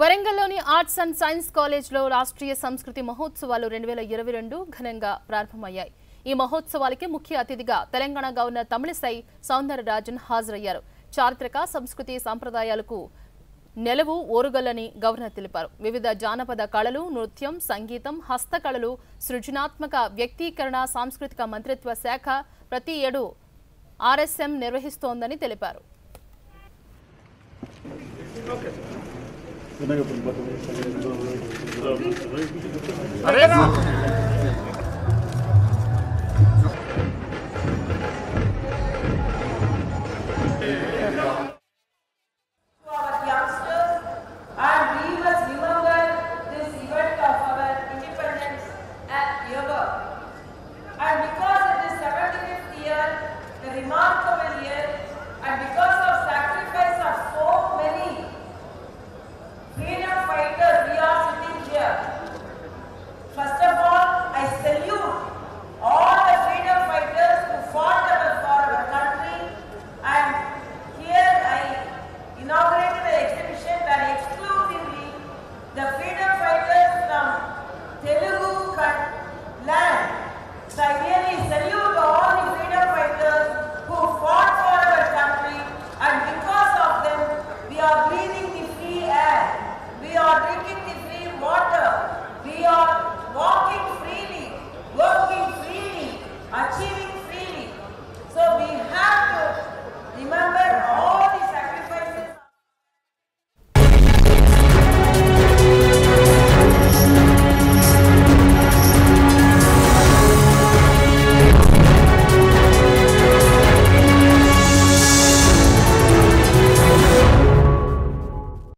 వరంగల్లోని arts and science కాలేజ్లో రాష్ట్రీయ సంస్కృతి మహోత్సవాలు 2022 ఘనంగా ప్రారంభమయ్యాయి. ఈ మహోత్సవాలకు ముఖ్య అతిథిగా తెలంగాణ గవర్నర్ తమిళసై సౌందరరాజన్ హాజరయ్యారు. చారిత్రక సంస్కృతి సాంప్రదాయాలకు నెలవు ఓరుగల్లని గవర్నర్ తెలిపారు. వివిధ జానపద కళలు, నృత్యం, సంగీతం, హస్తకళలు, సృజనాత్మక వ్యక్తీకరణ సాంస్కృతిక మంత్రిత్వ శాఖ ప్రతి ఏడు ఆర్ఎస్ఎం నిర్వహిస్తోందని తెలిపారు. Remarkable.